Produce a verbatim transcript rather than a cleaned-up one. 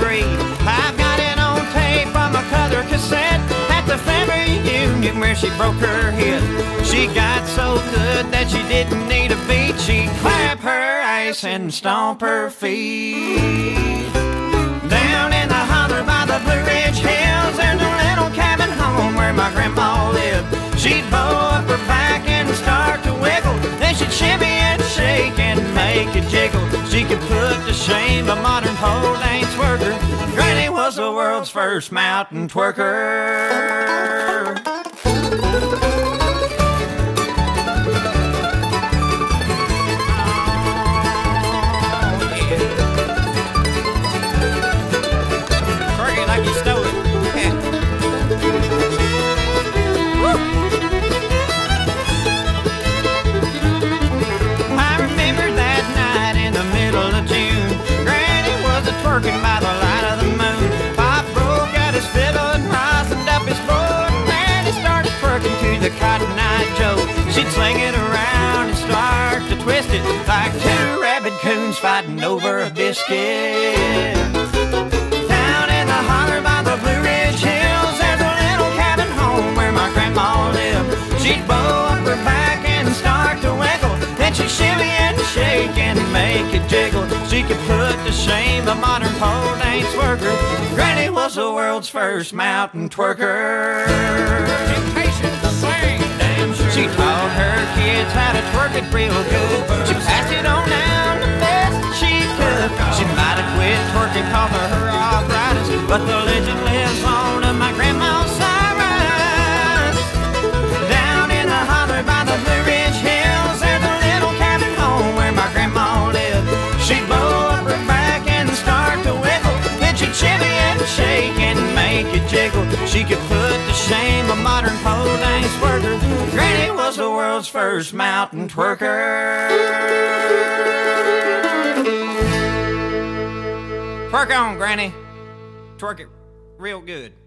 free. I've got it on tape on my color cassette. At the family reunion where she broke her hip, she got so good that she didn't need a beat. She'd clap her ass and stomp her feet. Down in the holler by the Blue Ridge hills, in the little cabin home where my grandma lived, she'd bow up her back and start to wiggle. Then she'd shimmy and shake and make it jiggle. She could put to shame a modern pole dance worker. Granny was the world's first mountain twerker. Working by the light of the moon, Pop broke out his fiddle and rosined up his board, and he started twerking to the Cotton Eye Joe. She'd sling it around and start to twist it like two rabid coons fighting over a biscuit. Down in the holler by the Blue Ridge hills, there's a little cabin home where my grandma lived. She'd bow up her back and start to wiggle, then she'd shimmy and shake and make it jiggle. She could put to shame a modern pole dance worker. Granny was the world's first mountain twerker. She taught her kids how to twerk it real good. She passed it on down the best she could. She might have quit twerking, called her her arthritis, but the legend lives on of my grandma's Cyrus. Down in the holler by the Blue Ridge hills, there's a little cabin home where my grandma lived. She She could put to shame a modern pole dance worker. Granny was the world's first mountain twerker. Twerk on, Granny. Twerk it real good.